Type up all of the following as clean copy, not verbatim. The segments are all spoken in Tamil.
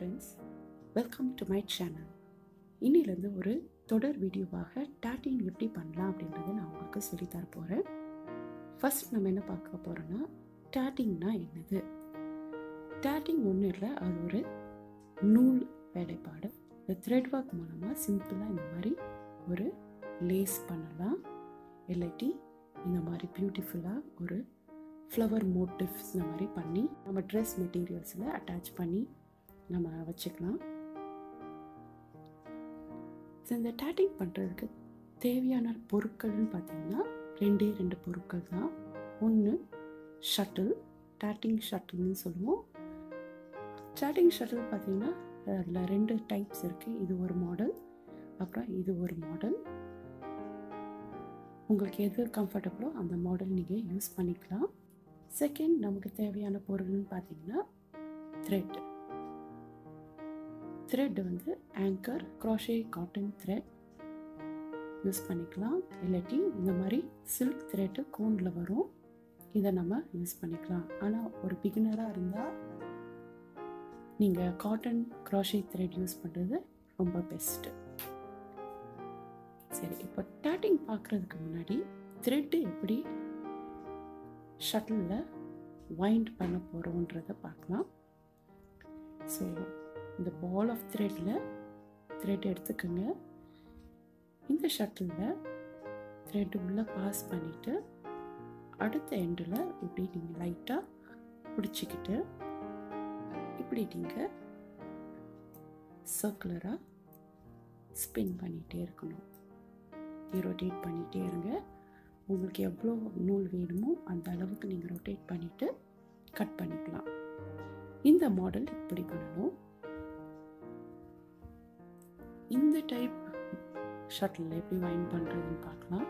friends, welcome to my channel. இன்னிலிருந்து ஒரு தொடர் வீடியோவாக டாட்டிங் எப்படி பண்ணலாம் அப்படின்றத நான் உங்களுக்கு சொல்லி தர போறேன். ஃபர்ஸ்ட் நம்ம என்ன பார்க்க போறோம்னா டாட்டிங்னா என்னது? டாட்டிங் ஒண்ணு இல்ல, அது ஒரு நூல் வேலைப்பாடு. இந்த த்ரெட் வர்க் மூலமா சிம்பிளா இந்த மாதிரி ஒரு லேஸ் பண்ணலாம், இல்லாட்டி இந்த மாதிரி பியூட்டிஃபுல்லா ஒரு ஃப்ளவர் மோட்டிவ்ஸ் இந்த மாதிரி பண்ணி நம்ம ட்ரெஸ் மெட்டீரியல்ஸில் அட்டாச் பண்ணி நம்ம வச்சுக்கலாம். ஸோ இந்த டேட்டிங் பண்ணுறதுக்கு தேவையான பொருட்கள்னு பார்த்திங்கன்னா ரெண்டு பொருட்கள் தான். ஒன்று ஷட்டில், டேட்டிங் ஷட்டில்னு சொல்லுவோம். டேட்டிங் ஷட்டில் பார்த்திங்கன்னா அதில் ரெண்டு டைப்ஸ் இருக்குது. இது ஒரு மாடல், அப்புறம் இது ஒரு மாடல். உங்களுக்கு எது கம்ஃபர்டபுளோ அந்த மாடல் நீங்கள் யூஸ் பண்ணிக்கலாம். செகண்ட் நமக்கு தேவையான பொருள்னு பார்த்தீங்கன்னா த்ரெட் வந்து anchor crochet cotton thread use பண்ணிக்கலாம், இல்லாட்டி இந்த மாதிரி சில்க் த்ரெட்டு கோனில் வரும், இதை நம்ம யூஸ் பண்ணிக்கலாம். ஆனால் ஒரு பிகினராக இருந்தால் நீங்கள் காட்டன் க்ரோஷே த்ரெட் யூஸ் பண்ணுறது ரொம்ப பெஸ்ட்டு. சரி, இப்போ டேட்டிங் பார்க்குறதுக்கு முன்னாடி த்ரெட்டு எப்படி ஷட்டிலில் வைண்ட் பண்ண போகிறோன்றதை பார்க்கலாம். ஸோ இந்த பால் ஆஃப் த்ரெட் எடுத்துக்கோங்க. இந்த ஷட்டிலில் த்ரெட் உள்ளே பாஸ் பண்ணிவிட்டு அடுத்த எண்டில் இப்படி நீங்கள் லைட்டாக பிடிச்சிக்கிட்டு இப்படி நீங்கள் சர்க்குலராக ஸ்பின் பண்ணிகிட்டே இருக்கணும். ரொட்டேட் பண்ணிகிட்டே இருங்க. உங்களுக்கு எவ்வளோ நூல் வேணுமோ அந்த அளவுக்கு நீங்கள் ரொட்டேட் பண்ணிவிட்டு கட் பண்ணிக்கலாம். இந்த மாடல் இப்படி பண்ணணும். இந்த டைப் ஷட்டில் எப்படி வைண்ட் பண்ணுறதுன்னு பார்க்கலாம்.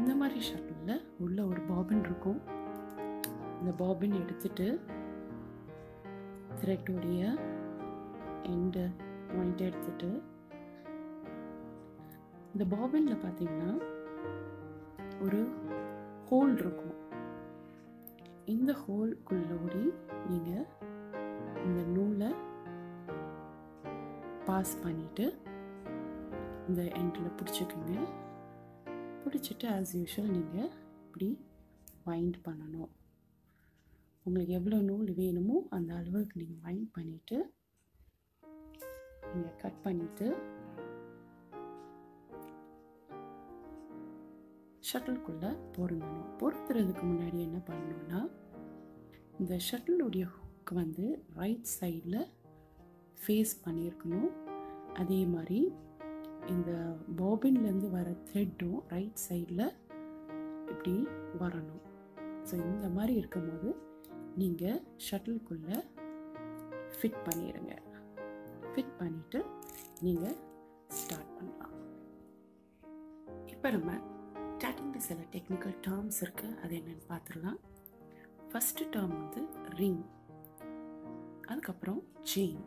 இந்த மாதிரி ஷட்டிலில் உள்ள ஒரு பாபின் இருக்கும். இந்த பாபின் எடுத்துட்டு த்ரெட்டோடைய எண்டு பாயிண்ட் எடுத்துட்டு இந்த பாபினில் பார்த்தீங்கன்னா ஒரு ஹோல் இருக்கும். இந்த ஹோல்குள்ள ஓடி நீங்கள் இந்த நூலை பாஸ் பண்ணிவிட்டு இந்த எண்டில் பிடிச்சிக்கோங்க. பிடிச்சிட்டு ஆஸ் யூஷுவல் நீங்கள் இப்படி வைண்ட் பண்ணணும். உங்களுக்கு எவ்வளோ நூல் வேணுமோ அந்த அளவுக்கு நீங்கள் வைண்ட் பண்ணிவிட்டு நீங்கள் கட் பண்ணிவிட்டு ஷட்டிலுக்குள்ளே பொருந்தணும். பொருத்துறதுக்கு முன்னாடி என்ன பண்ணணும்னா இந்த ஷட்டிலுடைய ஹுக் வந்து ரைட் சைடில் ஃபேஸ் பண்ணியிருக்கணும். அதே மாதிரி இந்த பாபின்லேருந்து வர த்ரெட்டும் ரைட் சைடில் இப்படி வரணும். ஸோ இந்த மாதிரி இருக்கும்போது நீங்கள் ஷட்டிலுக்குள்ளே ஃபிட் பண்ணிடுங்க. ஃபிட் பண்ணிவிட்டு நீங்கள் ஸ்டார்ட் பண்ணலாம். இப்போ நம்ம ஸ்டார்டிங்கில் சில டெக்னிக்கல் டேர்ம்ஸ் இருக்குது, அது என்னென்னு பார்த்துடலாம். ஃபஸ்ட்டு டேர்ம் வந்து ரிங், அதுக்கப்புறம் செயின்.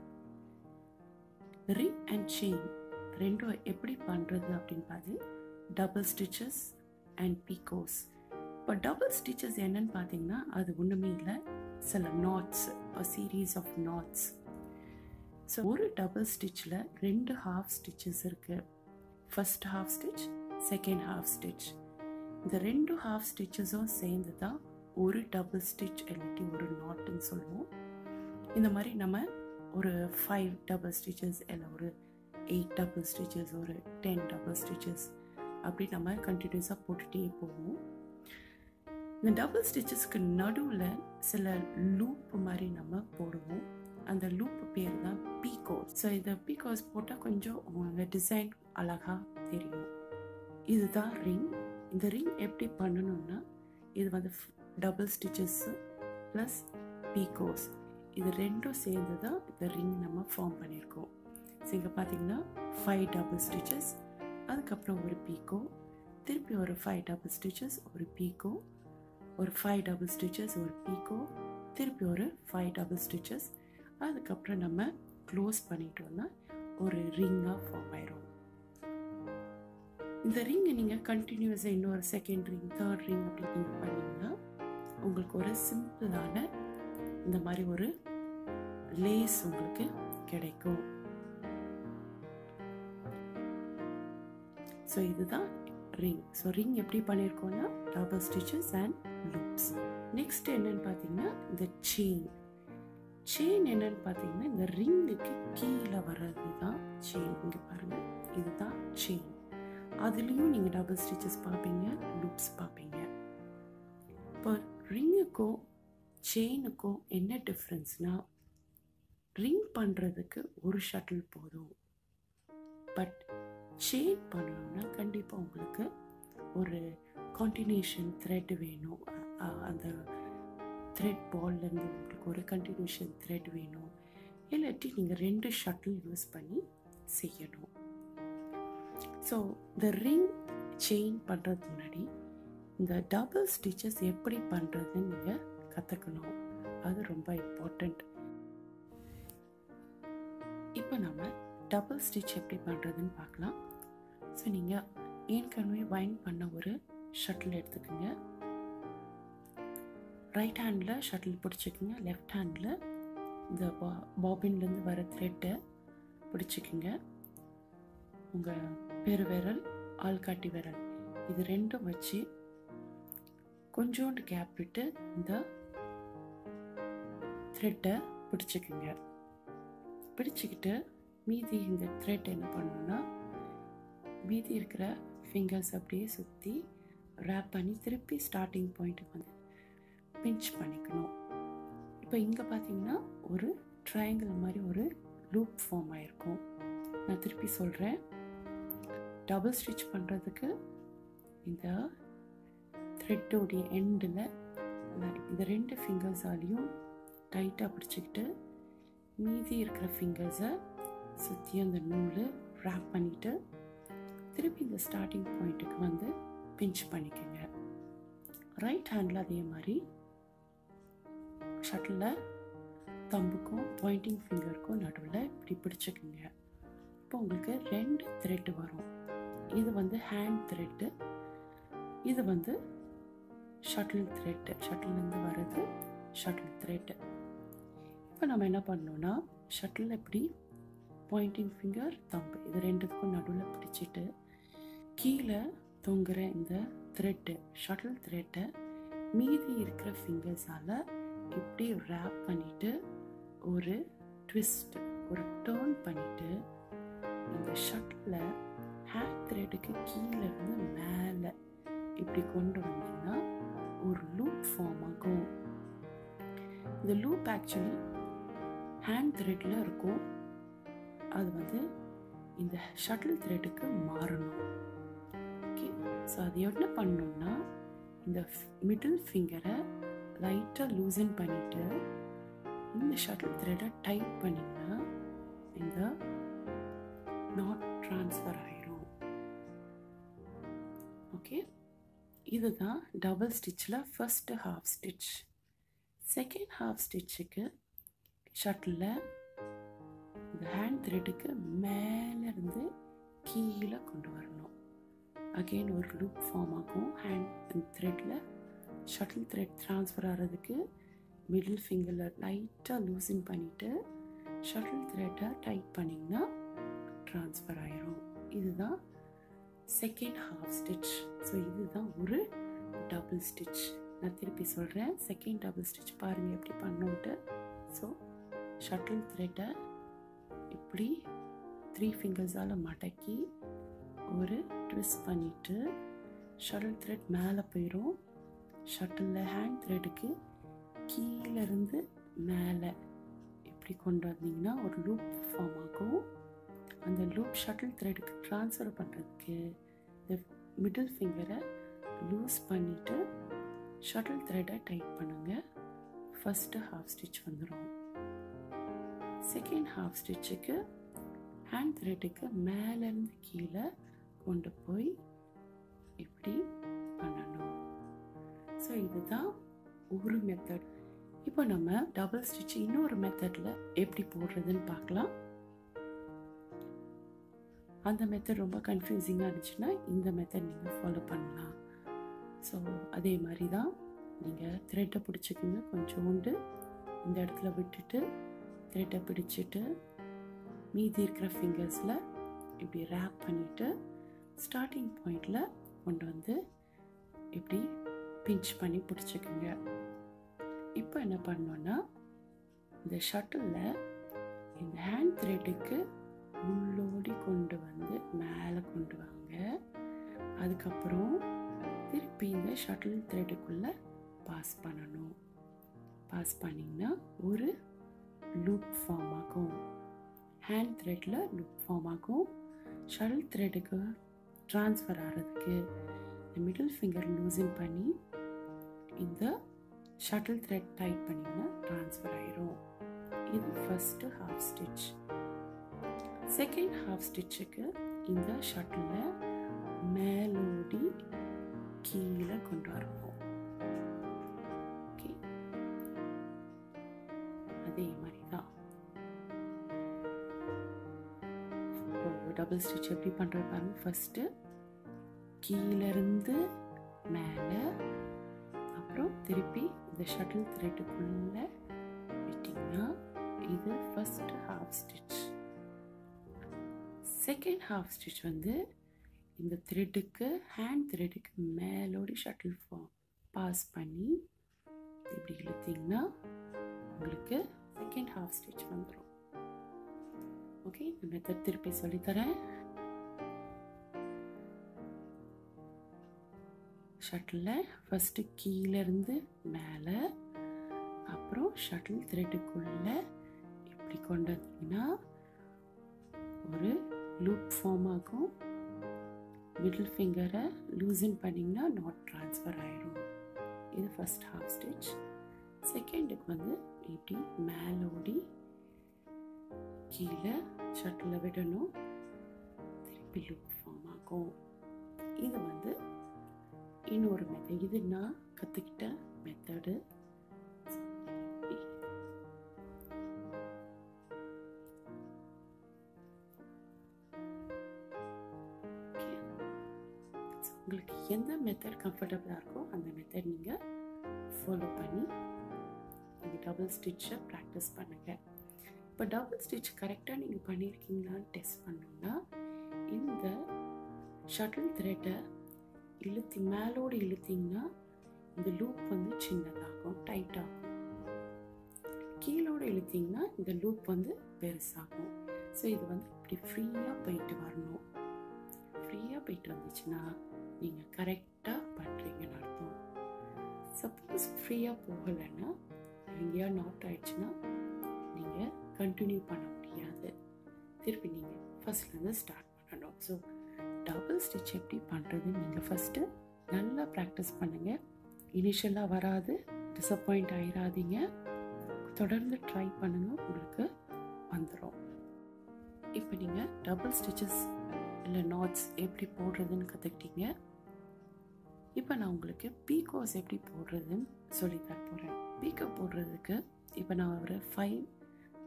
ரிங் அண்ட் செயின் ரெண்டும் எப்படி பண்ணுறது அப்படின்னு பார்த்து டபுள் ஸ்டிச்சஸ் அண்ட் பீகோஸ். இப்போ டபுள் ஸ்டிச்சஸ் என்னன்னு பார்த்தீங்கன்னா அது ஒன்றுமே இல்லை, சில knots, series of knots. So ஒரு டபுள் ஸ்டிச்சில் ரெண்டு ஹாஃப் ஸ்டிச்சஸ் இருக்குது. First half stitch, second half stitch. இந்த ரெண்டு ஹாஃப் ஸ்டிச்சஸும் சேர்ந்து தான் ஒரு டபுள் ஸ்டிச், இல்லாட்டி ஒரு நாட்டுன்னு சொல்லுவோம். இந்த மாதிரி நம்ம ஒரு 5 டபுள் ஸ்டிச்சஸ், இல்லை ஒரு 8 டபுள் ஸ்டிச்சஸ், ஒரு 10 டபுள் ஸ்டிச்சஸ், அப்படி நம்ம கண்டினியூஸாக போட்டுகிட்டே போவோம். இந்த டபுள் ஸ்டிச்சஸ்க்கு நடுவில் சில லூப் மாதிரி நம்ம போடுவோம். அந்த லூப் பேர் தான் பீகாஸ். ஸோ இந்த பீகாஸ் போட்டால் கொஞ்சம் அந்த டிசைன் அழகாக தெரியும். இதுதான் ரிங். இந்த ரிங் எப்படி பண்ணணும்னா இது வந்து டபுள் ஸ்டிச்சஸ்ஸு ப்ளஸ் பீகோஸ், இது ரெண்டும் சேர்ந்து தான் இந்த ரிங் நம்ம ஃபார்ம் பண்ணியிருக்கோம். ஸோ இங்கே பார்த்தீங்கன்னா 5 டபுள் ஸ்டிச்சஸ், அதுக்கப்புறம் ஒரு பீகோ, திருப்பி ஒரு 5 டபுள் ஸ்டிச்சஸ், ஒரு பீகோ, ஒரு 5 டபுள் ஸ்டிச்சஸ், ஒரு பீகோ, திருப்பி ஒரு 5 டபுள் ஸ்டிச்சஸ், அதுக்கப்புறம் நம்ம க்ளோஸ் பண்ணிட்டோம்னா ஒரு ரிங்காக ஃபார்ம் ஆயிடும். இந்த ரிங்கை நீங்கள் கண்டினியூஸாக இன்னொரு செகண்ட் ரிங், தேர்ட் ரிங் அப்படின்னு நீங்கள் பண்ணிங்கன்னா உங்களுக்கு ஒரு சிம்பிளான இந்த மாதிரி ஒரு லேஸ் உங்களுக்கு கிடைக்கும். ஸோ இதுதான் ரிங். ஸோ ரிங் எப்படி பண்ணியிருக்கோம்னா double stitches and loops. Next என்னன்னு பார்த்தீங்கன்னா இந்த செயின். செயின் என்னன்னு பார்த்தீங்கன்னா இந்த ரிங்குக்கு கீழே வர்றது தான் செயின். இங்கே பாருங்கள், இதுதான் செயின். அதுலேயும் நீங்கள் டபுள் ஸ்டிச்சஸ் பார்ப்பீங்க, லூப்ஸ் பார்ப்பீங்க. இப்போ ரிங்குக்கும் செயினுக்கும் என்ன டிஃப்ரென்ஸ்னால், ரிங் பண்ணுறதுக்கு ஒரு ஷட்டில் போதும், பட் செயின் பண்ணணும்னா கண்டிப்பாக உங்களுக்கு ஒரு கண்டினியூஷன் த்ரெட் வேணும். அந்த த்ரெட் பால்லேருந்து உங்களுக்கு ஒரு கண்டினியூஷன் த்ரெட் வேணும். இல்லாட்டி நீங்கள் ரெண்டு ஷட்டில் யூஸ் பண்ணி செய்யணும். ஸோ இந்த ரிங் செயின் பண்ணுறதுக்கு முன்னாடி இந்த டபுள் ஸ்டிச்சஸ் எப்படி பண்ணுறதுன்னு நீங்கள் கற்றுக்கணும். அது ரொம்ப இம்பார்ட்டண்ட். இப்போ நம்ம டபுள் ஸ்டிச் எப்படி பண்ணுறதுன்னு பார்க்கலாம். ஸோ நீங்கள் ஏற்கனவே வைண்ட் பண்ண ஒரு ஷட்டில் எடுத்துக்கோங்க. ரைட் ஹேண்டில் ஷட்டில் பிடிச்சிக்கோங்க, லெஃப்ட் ஹேண்டில் இந்த பாபின்லேருந்து வர த்ரெட்டை பிடிச்சிக்கோங்க. உங்கள் பெரு விரல், ஆள்காட்டி விரல் இது ரெண்டும் வச்சு கொஞ்சோண்டு கேப் விட்டு இந்த த்ரெட்டை பிடிச்சிக்கோங்க. பிடிச்சிக்கிட்டு மீதி இந்த த்ரெட் என்ன பண்ணணும்னா, மீதி இருக்கிற ஃபிங்கர்ஸ் அப்படியே சுற்றி ரேப் பண்ணி திருப்பி ஸ்டார்டிங் பாயிண்ட்டுக்கு வந்து பின்ச் பண்ணிக்கணும். இப்போ இங்கே பார்த்தீங்கன்னா ஒரு ட்ரையாங்கிள் மாதிரி ஒரு லூப் ஃபார்ம் ஆகிருக்கும். நான் திருப்பி சொல்கிறேன், டபுள் ஸ்டிச் பண்ணுறதுக்கு இந்த த்ரெட்டோடைய எண்டில் இந்த ரெண்டு ஃபிங்கர்ஸாலையும் டைட்டாக பிடிச்சிக்கிட்டு மீதி இருக்கிற ஃபிங்கர்ஸை சுற்றி அந்த நூல் ரேப் பண்ணிவிட்டு திருப்பி இந்த ஸ்டார்டிங் பாயிண்ட்டுக்கு வந்து பின்ச் பண்ணிக்கோங்க. ரைட் ஹேண்டில் அதே மாதிரி ஷட்டிலில் தம்புக்கும் பாயிண்டிங் ஃபிங்கருக்கும் நடுவில் இப்படி பிடிச்சிக்கோங்க. இப்போ உங்களுக்கு ரெண்டு த்ரெட்டு வரும். இது வந்து ஹேண்ட் த்ரெட்டு, இது வந்து ஷட்டில் த்ரெட்டு. ஷட்டில்லேருந்து வர்றது ஷட்டில் த்ரெட்டு. இப்போ நம்ம என்ன பண்ணணும்னா, ஷட்டில் எப்படி பாயிண்டிங் ஃபிங்கர், தம்பு இது ரெண்டுக்கும் நடுவில் பிடிச்சிட்டு கீழே தொங்குற இந்த த்ரெட்டு, ஷட்டில் த்ரெட்டை மீதி இருக்கிற ஃபிங்கர்ஸால் இப்படி ரேப் பண்ணிவிட்டு ஒரு ட்விஸ்ட், ஒரு டேர்ன் பண்ணிவிட்டு இந்த ஷட்டில் ஹேண்ட் த்ரெட்டுக்கு கீழேருந்து மேலே இப்படி கொண்டு வந்தீங்கன்னா ஒரு லூப் ஃபார்ம் ஆகும். இந்த லூப் ஆக்சுவலி ஹேண்ட் த்ரெட்டில் இருக்கும், அது வந்து இந்த ஷட்டில் த்ரெட்டுக்கு மாறணும். ஓகே, ஸோ அது என்ன பண்ணணும்னா, இந்த மிடில் ஃபிங்கரை லைட்டாக லூசன் பண்ணிவிட்டு இந்த ஷட்டில் த்ரெட்டை டைட் பண்ணிங்கன்னா இந்த நாட் ட்ரான்ஸ்ஃபர் ஆயிரும். ஓகே, இதுதான் டபுள் ஸ்டிச்சில் first half stitch. Second half ஸ்டிச்சுக்கு ஷட்டிலில் இந்த ஹேண்ட் த்ரெட்டுக்கு மேலேருந்து கீழே கொண்டு வரணும். அகெயின் ஒரு லூப் ஃபார்ம் ஆகும். ஹேண்ட் த்ரெட்டில் ஷட்டில் த்ரெட் ட்ரான்ஸ்ஃபர் ஆகிறதுக்கு மிடில் ஃபிங்கரில் லைட்டாக லூசன் பண்ணிவிட்டு ஷட்டில் த்ரெட்டை டைட் பண்ணிங்கன்னா ட்ரான்ஸ்ஃபர் ஆகிரும். இதுதான் செகண்ட் ஹாஃப் ஸ்டிச். ஸோ இதுதான் ஒரு டபுள் ஸ்டிச். நான் திருப்பி சொல்கிறேன், செகண்ட் டபுள் ஸ்டிச் பாருங்கள் எப்படி பண்ணோன்ட்டு. ஸோ ஷட்டில் த்ரெட்டை இப்படி த்ரீ ஃபிங்கர்ஸால் மடக்கி ஒரு ட்விஸ்ட் பண்ணிவிட்டு ஷட்டில் த்ரெட் மேலே போயிடும். ஷட்டிலில் ஹேண்ட் த்ரெட்டுக்கு கீழேருந்து மேலே இப்படி கொண்டு வந்தீங்கன்னா ஒரு லூப் ஃபார்ம் ஆகும். அந்த லூப் ஷட்டில் த்ரெட்டுக்கு ட்ரான்ஸ்ஃபர் பண்ணுறதுக்கு இந்த மிடில் ஃபிங்கரை லூஸ் பண்ணிவிட்டு ஷட்டில் த்ரெட்டை டைட் பண்ணுங்கள். ஃபஸ்ட்டு ஹாஃப் ஸ்டிச் வந்துடும். செகண்ட் ஹாஃப் ஸ்டிச்சுக்கு ஹேண்ட் த்ரெட்டுக்கு மேலேருந்து கீழே கொண்டு போய் இப்படி பண்ணணும். ஸோ இதுதான் ஒரு மெத்தட். இப்போ நம்ம டபுள் ஸ்டிச் இன்னொரு மெத்தடில் எப்படி போடுறதுன்னு பார்க்கலாம். அந்த மெத்தட் ரொம்ப கன்ஃபியூசிங்காக இருந்துச்சுன்னா இந்த மெத்தட் நீங்கள் ஃபாலோ பண்ணலாம். ஸோ அதே மாதிரி தான் நீங்கள் த்ரெட்டை பிடிச்சிக்கிங்க, கொஞ்சோண்டு இந்த இடத்துல விட்டுட்டு thread-a pidichittu meethi irukra fingers la ipdi wrap pannittu starting point la kondu vandu ipdi pinch panni pidichukenga. Ipo enna pannona indha shuttle la indha hand thread ku mullodi kondu vandu mele kondu vaanga. Adukaprom திருப்பி இந்த ஷட்டில் த்ரெட்க்குள்ள பாஸ் பண்ணனும். பாஸ் பண்ணினா ஒரு லூப் ஃபார்ம் ஆகும். ஹேண்ட் த்ரெட்ல லூப் ஃபார்ம் ஆகும். ஷட்டில் த்ரெட்க்கு ட்ரான்ஸ்ஃபர் ஆகிறதுக்கு மிடில் ஃபிங்கர் லூசன் பண்ணி இந்த ஷட்டில் த்ரெட் டைட் பண்ணினா ட்ரான்ஸ்ஃபர் ஆயிரும். இது first half stitch. Second half ஸ்டிட்சுக்கு இந்த ஷட்டில்ல மேலோடி கீழே கொண்டு வரணும். அதே மாதிரி தான் டபுள் ஸ்டிச் எப்படி பண்றது பாருங்க. ஃபர்ஸ்ட் கீழே இருந்து மேலே, அப்புறம் திருப்பி இந்த ஷட்டில் த்ரெட்டுக்குள்ள விட்டீங்கன்னா இது first half stitch. Second half stitch வந்து இந்த த்ரெட்டுக்கு ஹேண்ட் த்ரெட்டுக்கு மேலோடி ஷட்டில் ஃபார்ம் பாஸ் பண்ணி இப்படி இழுத்திங்கன்னா உங்களுக்கு செகண்ட் ஹாஃப் ஸ்டிச் வந்துடும். ஓகே, இந்த மெத்தட் திருப்பி சொல்லித்தரேன். ஷட்டிலில் ஃபஸ்ட்டு கீழேருந்து மேலே, அப்புறம் ஷட்டில் த்ரெட்டுக்குள்ளே இப்படி கொண்டு வந்தீங்கன்னா ஒரு லூப் ஃபார்ம் ஆகும். மிடில் ஃபிங்கரை லூசன் பண்ணிங்கன்னா நாட் ட்ரான்ஸ்ஃபர் ஆகிடும். இது ஃபஸ்ட் ஹாஃப் ஸ்டிச். செகண்டுக்கு வந்து இப்படி மேலோடி கீழே ஷட்டில் விடணும், திருப்பி லூப் ஃபார்ம் ஆகும். இது வந்து இன்னொரு மெத்தட். இது நான் கற்றுக்கிட்ட மெத்தடு. உங்களுக்கு எந்த மெத்தட் கம்ஃபர்டபுளாக இருக்கோ அந்த மெத்தட் நீங்கள் ஃபாலோ பண்ணி நீங்கள் டபுள் ஸ்டிச்சை ப்ராக்டிஸ் பண்ணுங்கள். இப்போ டபுள் ஸ்டிச் கரெக்டாக நீங்கள் பண்ணியிருக்கீங்களான்னு டெஸ்ட் பண்ணணும்னா இந்த ஷட்டில் த்ரெட்டை மேலோடு இழுத்திங்கன்னா இந்த லூப் வந்து சின்னதாகும், டைட்டாகும். கீழோடு இழுத்திங்கன்னா இந்த லூப் வந்து பெருசாகும். ஸோ இது வந்து இப்படி ஃப்ரீயாக போயிட்டு வரணும். ஃப்ரீயாக போயிட்டு வந்துச்சுன்னா நீங்கள் கரெக்டாக பண்ணுறீங்கன்னு அர்த்தம். சப்போஸ் ஃப்ரீயாக போகலைன்னா எங்கேயா நாட் ஆயிடுச்சுன்னா நீங்கள் கண்டினியூ பண்ண முடியாது. திருப்பி நீங்கள் ஃபர்ஸ்ட்லேருந்து ஸ்டார்ட் பண்ணணும். ஸோ டபுள் ஸ்டிச் எப்படி பண்ணுறது நீங்கள் ஃபஸ்ட்டு நல்லா ப்ராக்டிஸ் பண்ணுங்கள். இனிஷியலாக வராது, டிசப்பாயிண்ட் ஆகிடாதீங்க. தொடர்ந்து ட்ரை பண்ணுங்கள், உங்களுக்கு வந்துடும். இப்போ நீங்கள் டபுள் ஸ்டிச்சஸ் இல்லை நாட்ஸ் எப்படி போடுறதுன்னு கற்றுக்கிட்டீங்க. இப்போ நான் உங்களுக்கு பீகோஸ் எப்படி போடுறதுன்னு சொல்லி தர போகிறேன். பீக்கோ போடுறதுக்கு இப்போ நான் ஒரு 5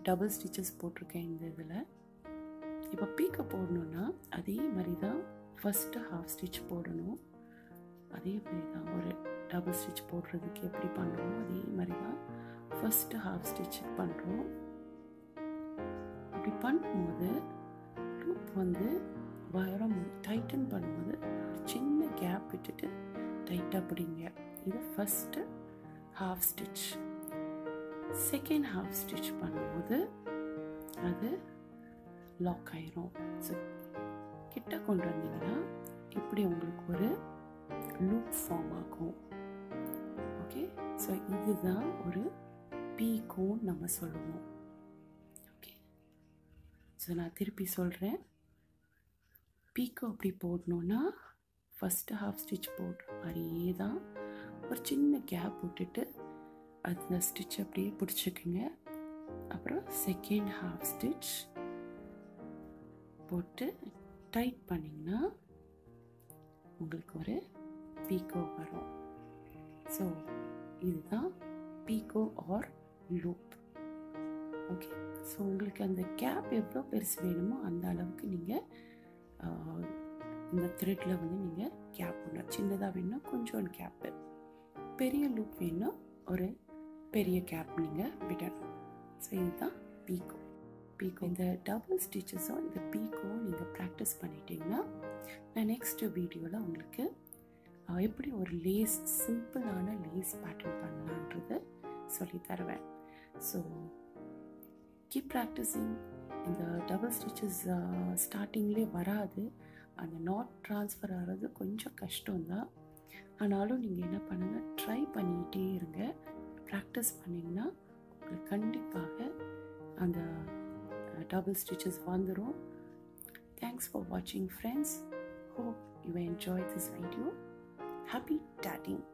டபுள் ஸ்டிச்சஸ் போட்டிருக்கேன் இந்த இதில். இப்போ பீக்கோ போடணுன்னா அதே மாதிரி தான் ஃபஸ்ட்டு ஹாஃப் ஸ்டிச் போடணும். அதே மாதிரி தான் ஒரு டபுள் ஸ்டிச் போடுறதுக்கு எப்படி பண்ணுறோம் அதே மாதிரி தான் ஃபஸ்ட்டு ஹாஃப் ஸ்டிச் பண்ணுறோம். அப்படி பண்ணும்போது லூப் வந்து வரும்போது டைட்டன் பண்ணும்போது சின்ன கேப் விட்டுட்டு டைட்டாக பிடிங்க. இது first half stitch. Second half stitch பண்ணும்போது அது லாக் ஆயிரும். ஸோ கிட்ட கொண்டு வந்தீங்கன்னா இப்படி உங்களுக்கு ஒரு லூப் ஃபார்ம் ஆகும். ஓகே, ஸோ இதுதான் ஒரு பீகோன்னு நம்ம சொல்லுவோம். ஓகே, ஸோ நான் திருப்பி சொல்கிறேன். பீக்கோ அப்படி போடணுன்னா ஃபஸ்ட்டு ஹாஃப் ஸ்டிச் போடுற மாதிரியே தான் ஒரு சின்ன கேப் விட்டுட்டு அந்த ஸ்டிச் அப்படியே பிடிச்சிக்குங்க. அப்புறம் செகண்ட் ஹாஃப் ஸ்டிச் போட்டு டைட் பண்ணிங்கன்னா உங்களுக்கு ஒரு பீக்கோ வரும். ஸோ இதுதான் picot or loop. Okay, so உங்களுக்கு அந்த கேப் எவ்வளோ பெருசு வேணுமோ அந்த அளவுக்கு நீங்கள் இந்த த்ரெட்டில் வந்து நீங்கள் கேப் பண்ணலாம். சின்னதாக வேணும்னா கொஞ்சம் கேப்பு, பெரிய லூப் வேணும்னா ஒரு பெரிய கேப் நீங்கள் விடணும். ஸோ இதுதான் picot. Picot இந்த double stitches-ஓ இந்த picot நீங்க practice பண்ணிட்டீங்கன்னா நான் next video-ல உங்களுக்கு எப்படி ஒரு lace சிம்பிளான lace pattern பண்ணலாம்ன்றது சொல்லி தருவேன். So keep practicing. இந்த double stitches starting-லே வராது. அந்த knot transfer ஆகிறது கொஞ்சம் கஷ்டம்தான். ஆனாலும் நீங்கள் என்ன பண்ணுங்கள், ட்ரை பண்ணிகிட்டே இருங்க. ப்ராக்டிஸ் பண்ணிங்கன்னா உங்களுக்கு கண்டிப்பாக அந்த டபுள் ஸ்டிச்சஸ் வந்துடும். தேங்க்ஸ் ஃபார் வாட்சிங் friends. Hope you enjoy this video. Happy dotting.